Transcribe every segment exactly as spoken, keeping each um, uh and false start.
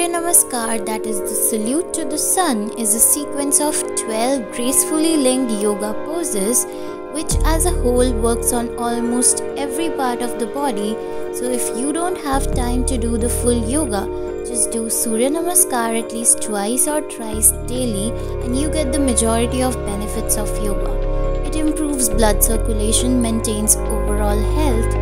Suryanamaskar, that is the salute to the sun, is a sequence of twelve gracefully linked yoga poses which as a whole works on almost every part of the body. So if you don't have time to do the full yoga, just do Suryanamaskar at least twice or thrice daily and you get the majority of benefits of yoga. It improves blood circulation, maintains overall health.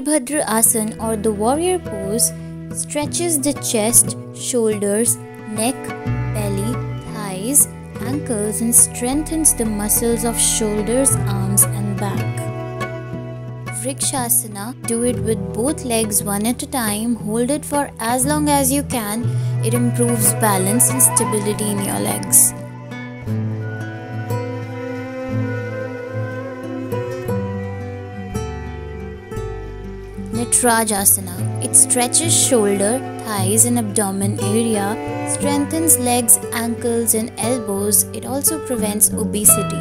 Virabhadra Asana, or the warrior pose, stretches the chest, shoulders, neck, belly, thighs, ankles and strengthens the muscles of shoulders, arms and back. Vrikshasana, do it with both legs one at a time, hold it for as long as you can, it improves balance and stability in your legs. Ushtrasana. It stretches shoulder, thighs and abdomen area, strengthens legs, ankles and elbows. It also prevents obesity.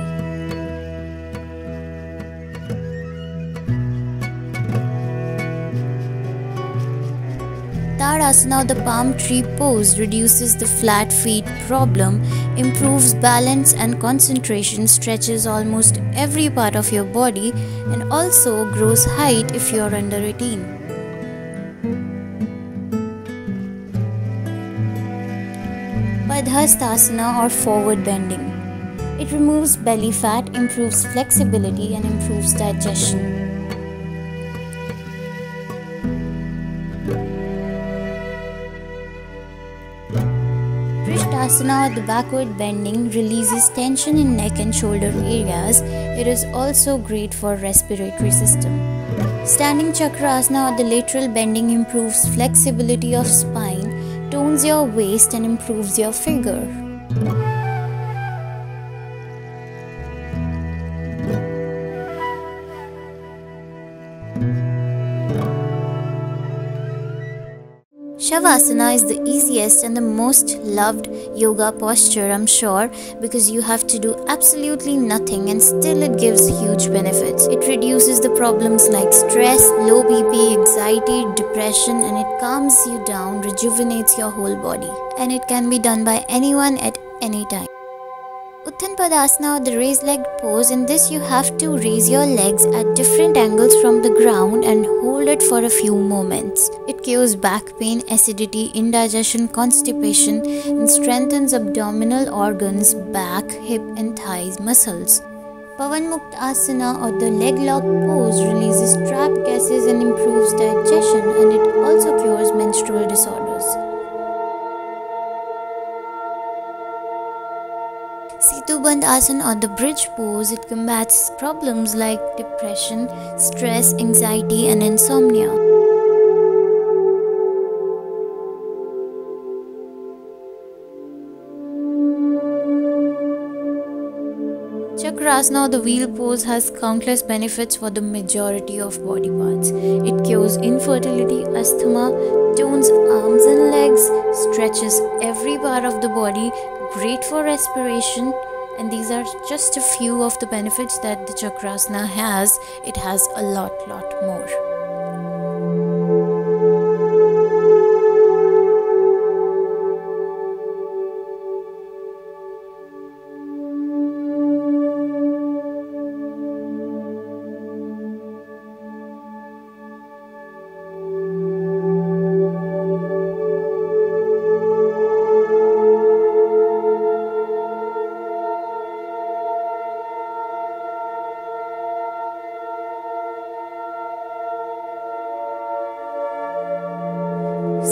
Tadasana, the palm tree pose, reduces the flat feet problem, improves balance and concentration, stretches almost every part of your body and also grows height if you are under eighteen. Padhastasana, or forward bending. It removes belly fat, improves flexibility and improves digestion. Vrikshasana, or the backward bending, releases tension in neck and shoulder areas. It is also great for respiratory system. Standing Chakrasana, or the lateral bending, improves flexibility of spine, tones your waist and improves your figure. Shavasana is the easiest and the most loved yoga posture, I'm sure, because you have to do absolutely nothing and still it gives huge benefits. It reduces the problems like stress, low B P, anxiety, depression, and it calms you down, rejuvenates your whole body. And it can be done by anyone at any time. Uttanpadasana, or the raised leg pose. In this you have to raise your legs at different angles from the ground and hold it for a few moments. It cures back pain, acidity, indigestion, constipation and strengthens abdominal organs, back, hip and thighs muscles. Pavanmuktasana, or the leg lock pose, releases trap gases and improves digestion and it also cures menstrual disorders. Bandhasana, or the bridge pose, it combats problems like depression, stress, anxiety and insomnia. Chakrasana, or the wheel pose, has countless benefits for the majority of body parts. It cures infertility, asthma, tones arms and legs, stretches every part of the body, great for respiration. And these are just a few of the benefits that the Chakrasana has. It has a lot, lot more.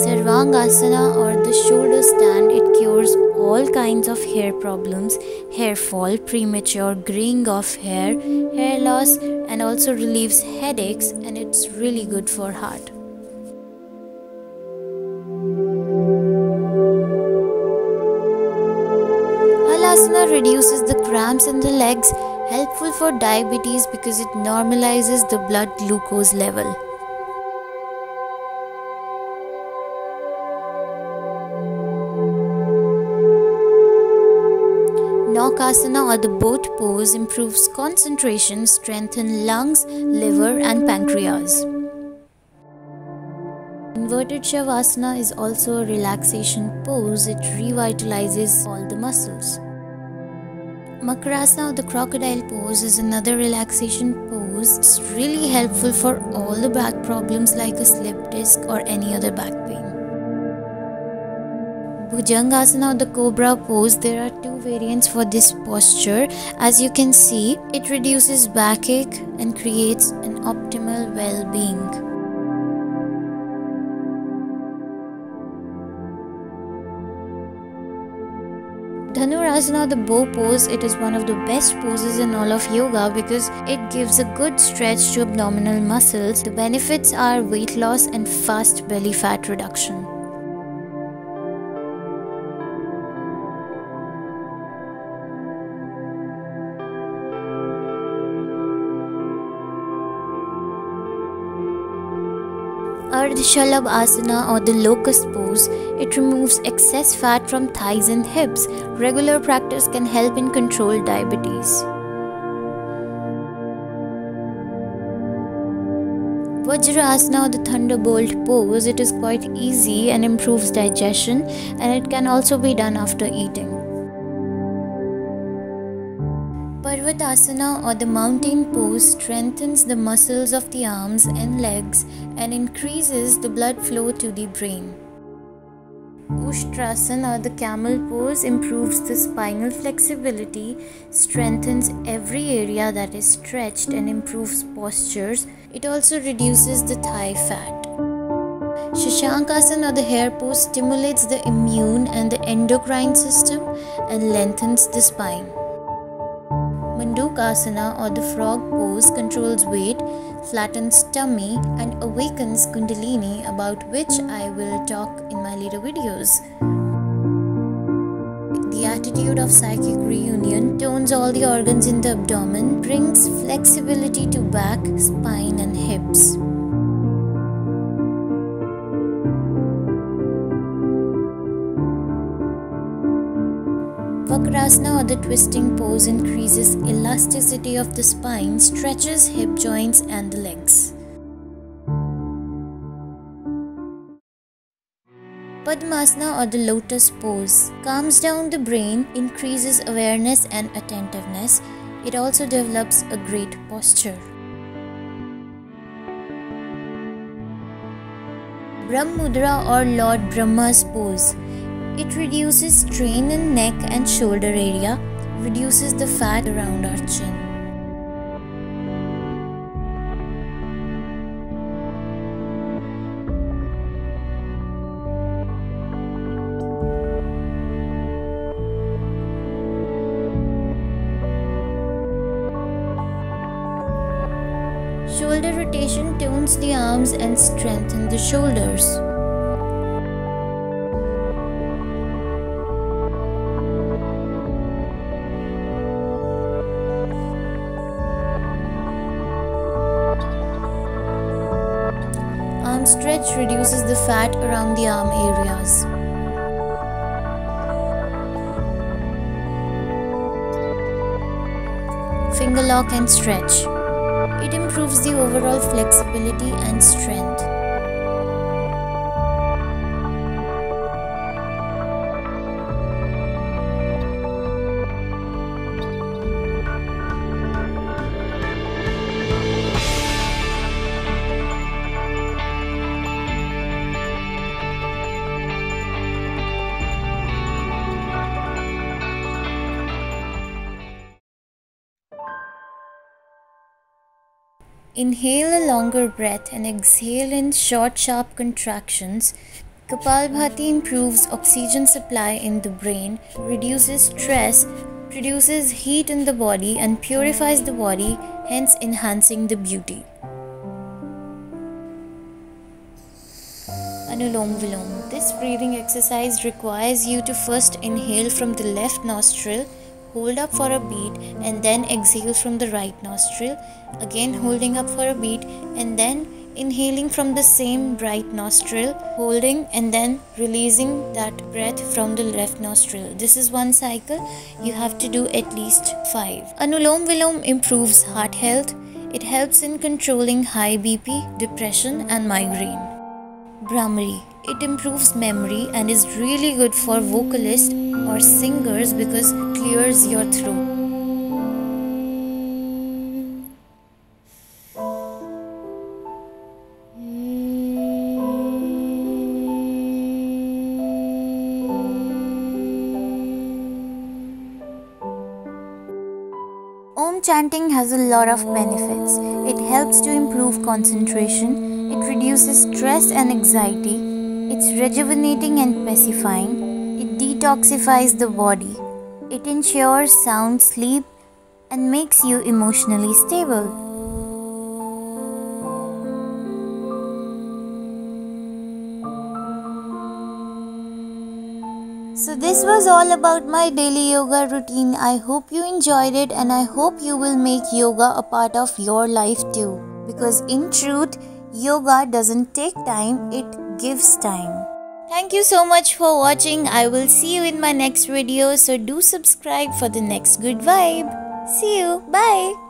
Sarvangasana or the shoulder stand, it cures all kinds of hair problems, hair fall, premature graying of hair, hair loss, and also relieves headaches, and it's really good for heart. Halasana reduces the cramps in the legs, helpful for diabetes because it normalizes the blood glucose level. Asana or the boat pose improves concentration, strengthens lungs, liver and pancreas. Inverted Shavasana is also a relaxation pose, it revitalizes all the muscles. Makarasana or the crocodile pose is another relaxation pose, it's really helpful for all the back problems like a slip disc or any other back pain. Bhujangasana or the cobra pose, there are two variants for this posture. As you can see, it reduces backache and creates an optimal well-being. Dhanurasana or the bow pose, it is one of the best poses in all of yoga because it gives a good stretch to abdominal muscles. The benefits are weight loss and fast belly fat reduction. Ardha Shalabhasana or the locust pose, it removes excess fat from thighs and hips. Regular practice can help in control diabetes. Vajrasana or the thunderbolt pose, it is quite easy and improves digestion, and it can also be done after eating. Parvatasana or the mountain pose strengthens the muscles of the arms and legs and increases the blood flow to the brain. Ushtrasana or the camel pose improves the spinal flexibility, strengthens every area that is stretched and improves postures. It also reduces the thigh fat. Shishankasana or the hair pose stimulates the immune and the endocrine system and lengthens the spine. Mandukasana or the frog pose controls weight, flattens tummy and awakens Kundalini, about which I will talk in my later videos. The attitude of psychic reunion tones all the organs in the abdomen, brings flexibility to back, spine and hips. Vrikshasana or the twisting pose increases elasticity of the spine, stretches hip joints and the legs. Padmasana or the lotus pose calms down the brain, increases awareness and attentiveness. It also develops a great posture. Brahmudra or Lord Brahma's pose. It reduces strain in neck and shoulder area, reduces the fat around our chin. Shoulder rotation tones the arms and strengthens the shoulders. Stretch reduces the fat around the arm areas. Finger lock and stretch. It improves the overall flexibility and strength. Inhale a longer breath and exhale in short, sharp contractions. Kapalbhati improves oxygen supply in the brain, reduces stress, produces heat in the body and purifies the body, hence enhancing the beauty. Anulom Vilom. This breathing exercise requires you to first inhale from the left nostril, hold up for a beat and then exhale from the right nostril, again holding up for a beat and then inhaling from the same right nostril, holding and then releasing that breath from the left nostril. This is one cycle. You have to do at least five. Anulom Vilom improves heart health. It helps in controlling high B P, depression and migraine. Brahmari. It improves memory and is really good for vocalists or singers because it clears your throat. Om chanting has a lot of benefits. It helps to improve concentration. It reduces stress and anxiety. It's rejuvenating and pacifying. It detoxifies the body. It ensures sound sleep and makes you emotionally stable. So this was all about my daily yoga routine. I hope you enjoyed it and I hope you will make yoga a part of your life too. Because in truth, yoga doesn't take time, it gives time. Thank you so much for watching. I will see you in my next video. So do subscribe for the next good vibe. See you. Bye.